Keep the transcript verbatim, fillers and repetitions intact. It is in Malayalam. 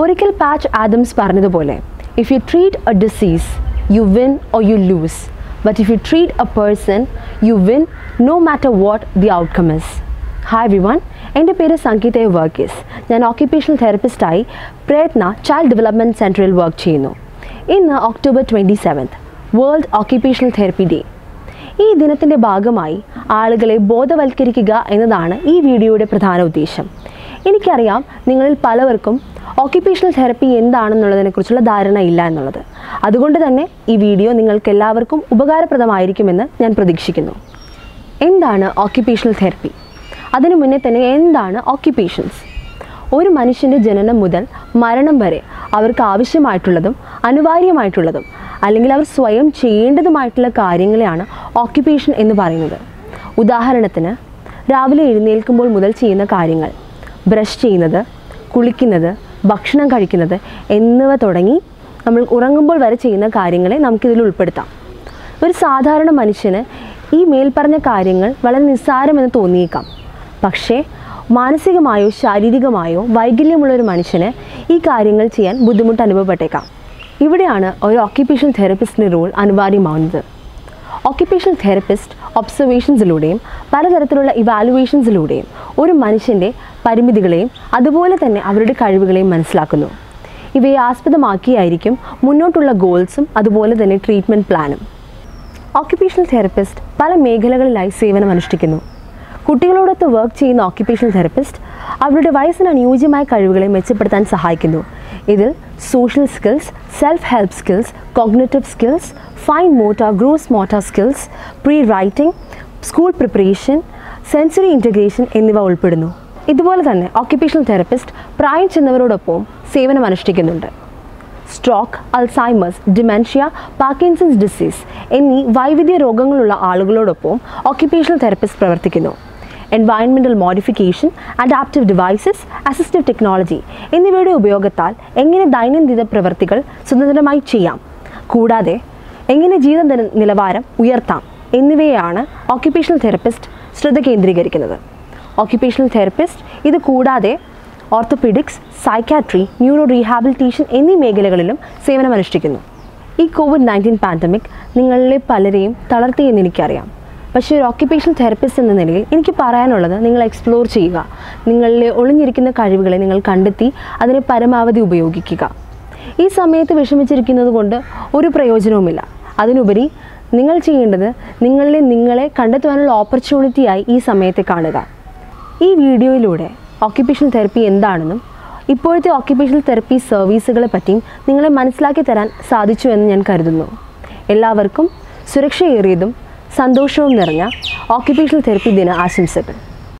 ഒരിക്കൽ പാച്ച് ആദംസ് പറഞ്ഞതുപോലെ, if you treat a disease, you win or you lose. But if you treat a person, you win no matter what the outcome is. Hi everyone, എൻ്റെ പേര് സംഗീത വർഗീസ്. ഞാൻ ഓക്യുപ്പേഷണൽ തെറപ്പിസ്റ്റായി പ്രയത്ന ചൈൽഡ് ഡെവലപ്മെൻറ്റ് സെൻറ്ററിൽ വർക്ക് ചെയ്യുന്നു. ഇന്ന് October twenty seventh world occupational therapy day. ഈ ദിനത്തിൻ്റെ ഭാഗമായി ആളുകളെ ബോധവൽക്കരിക്കുക എന്നതാണ് ഈ വീഡിയോയുടെ പ്രധാന ഉദ്ദേശം. എനിക്കറിയാം നിങ്ങളിൽ പലവർക്കും ഓക്യുപ്പേഷണൽ തെറപ്പി എന്താണെന്നുള്ളതിനെക്കുറിച്ചുള്ള ധാരണയില്ല എന്നുള്ളത്. അതുകൊണ്ട് തന്നെ ഈ വീഡിയോ നിങ്ങൾക്കെല്ലാവർക്കും ഉപകാരപ്രദമായിരിക്കുമെന്ന് ഞാൻ പ്രതീക്ഷിക്കുന്നു. എന്താണ് ഓക്യുപ്പേഷണൽ തെറപ്പി? അതിനു മുന്നേ തന്നെ എന്താണ് ഓക്യുപ്പേഷൻസ്? ഒരു മനുഷ്യൻ്റെ ജനനം മുതൽ മരണം വരെ അവർക്ക് ആവശ്യമായിട്ടുള്ളതും അനിവാര്യമായിട്ടുള്ളതും അല്ലെങ്കിൽ അവർ സ്വയം ചെയ്യേണ്ടതുമായിട്ടുള്ള കാര്യങ്ങളെയാണ് ഓക്യുപ്പേഷൻ എന്ന് പറയുന്നത്. ഉദാഹരണത്തിന്, രാവിലെ എഴുന്നേൽക്കുമ്പോൾ മുതൽ ചെയ്യുന്ന കാര്യങ്ങൾ, ബ്രഷ് ചെയ്യുന്നത്, കുളിക്കുന്നത്, ഭക്ഷണം കഴിക്കുന്നത് എന്നിവ തുടങ്ങി നമ്മൾ ഉറങ്ങുമ്പോൾ വരെ ചെയ്യുന്ന കാര്യങ്ങളെ നമുക്കിതിൽ ഉൾപ്പെടുത്താം. ഒരു സാധാരണ മനുഷ്യന് ഈ മേൽപ്പറഞ്ഞ കാര്യങ്ങൾ വളരെ നിസ്സാരമെന്ന് തോന്നിയേക്കാം. പക്ഷേ മാനസികമായോ ശാരീരികമായോ വൈകല്യമുള്ളൊരു മനുഷ്യന് ഈ കാര്യങ്ങൾ ചെയ്യാൻ ബുദ്ധിമുട്ട് അനുഭവപ്പെട്ടേക്കാം. ഇവിടെയാണ് ഒരു ഓക്യുപ്പേഷൻ തെറപ്പിസ്റ്റിൻ്റെ റോൾ അനിവാര്യമാവുന്നത്. ഓക്യുപ്പേഷൻ തെറപ്പിസ്റ്റ് ഒബ്സർവേഷൻസിലൂടെയും പലതരത്തിലുള്ള ഇവാലുവേഷൻസിലൂടെയും ഒരു മനുഷ്യൻ്റെ പരിമിതികളെയും അതുപോലെ തന്നെ അവരുടെ കഴിവുകളെയും മനസ്സിലാക്കുന്നു. ഇവയെ ആസ്പദമാക്കിയായിരിക്കും മുന്നോട്ടുള്ള ഗോൾസും അതുപോലെ തന്നെ ട്രീറ്റ്മെൻറ്റ് പ്ലാനും. ഓക്യുപ്പേഷൻ തെറപ്പിസ്റ്റ് പല മേഖലകളിലായി സേവനമനുഷ്ഠിക്കുന്നു. കുട്ടികളോടൊത്ത് വർക്ക് ചെയ്യുന്ന ഓക്യുപ്പേഷണൽ തെറപ്പിസ്റ്റ് അവരുടെ വയസ്സിന് അനുയോജ്യമായ കഴിവുകളെ മെച്ചപ്പെടുത്താൻ സഹായിക്കുന്നു. ഇതിൽ social skills, self help skills, cognitive skills, fine motor gross motor skills, pre writing, school preparation, sensory integration എന്നിവ ഉൾപ്പെടുന്നു. ഇതുപോലെ തന്നെ ഓക്യുപ്പേഷണൽ തെറപ്പിസ്റ്റ് പ്രായം ചെന്നവരോടൊപ്പം സേവനം അനുഷ്ഠിക്കുന്നുണ്ട്. Stroke, Alzheimer's, dementia, Parkinson's disease എന്നീ വൈവിധ്യ രോഗങ്ങളുള്ള ആളുകളോടൊപ്പം ഓക്യുപ്പേഷണൽ തെറപ്പിസ്റ്റ് പ്രവർത്തിക്കുന്നു. Environmental modification, adaptive devices, assistive technology എന്നിവയുടെ ഉപയോഗത്താൽ എങ്ങനെ ദൈനംദിന പ്രവൃത്തികൾ സ്വതന്ത്രമായി ചെയ്യാം, കൂടാതെ എങ്ങനെ ജീവിത നിലവാരം ഉയർത്താം എന്നിവയാണ് ഓക്യുപ്പേഷണൽ തെറപ്പിസ്റ്റ് ശ്രദ്ധ കേന്ദ്രീകരിക്കുന്നത്. ഓക്യുപ്പേഷണൽ തെറപ്പിസ്റ്റ് ഇത് കൂടാതെ ഓർത്തോപീഡിക്സ്, സൈക്യാട്രി, ന്യൂറോ റീഹാബിലിറ്റേഷൻ എന്നീ മേഖലകളിലും സേവനമനുഷ്ഠിക്കുന്നു. ഈ കോവിഡ് നയൻറ്റീൻ പാൻഡമിക് നിങ്ങളിലെ പലരെയും തളർത്തി എന്ന് എനിക്കറിയാം. പക്ഷേ ഒരു ഓക്യുപ്പേഷണൽ തെറപ്പിസ്റ്റ് എന്ന നിലയിൽ എനിക്ക് പറയാനുള്ളത്, നിങ്ങൾ എക്സ്പ്ലോർ ചെയ്യുക, നിങ്ങളിലെ ഒളിഞ്ഞിരിക്കുന്ന കഴിവുകളെ നിങ്ങൾ കണ്ടെത്തി അതിനെ പരമാവധി ഉപയോഗിക്കുക. ഈ സമയത്ത് വിഷമിച്ചിരിക്കുന്നത് കൊണ്ട് ഒരു പ്രയോജനവുമില്ല. അതിനുപരി നിങ്ങൾ ചെയ്യേണ്ടത് നിങ്ങളിലെ നിങ്ങളെ കണ്ടെത്തുവാനുള്ള ഓപ്പർച്യൂണിറ്റിയായി ഈ സമയത്തെ കാണുക. ഈ വീഡിയോയിലൂടെ ഓക്യുപ്പേഷണൽ തെറപ്പി എന്താണെന്നും ഇപ്പോഴത്തെ ഓക്യുപ്പേഷണൽ തെറപ്പി സർവീസുകളെ പറ്റിയും നിങ്ങളെ മനസ്സിലാക്കി തരാൻ സാധിച്ചു എന്ന് ഞാൻ കരുതുന്നു. എല്ലാവർക്കും സുരക്ഷയേറിയതും സന്തോഷവും നിറഞ്ഞ ഓക്യുപ്പേഷണൽ തെറപ്പി ദിന ആശംസകൾ.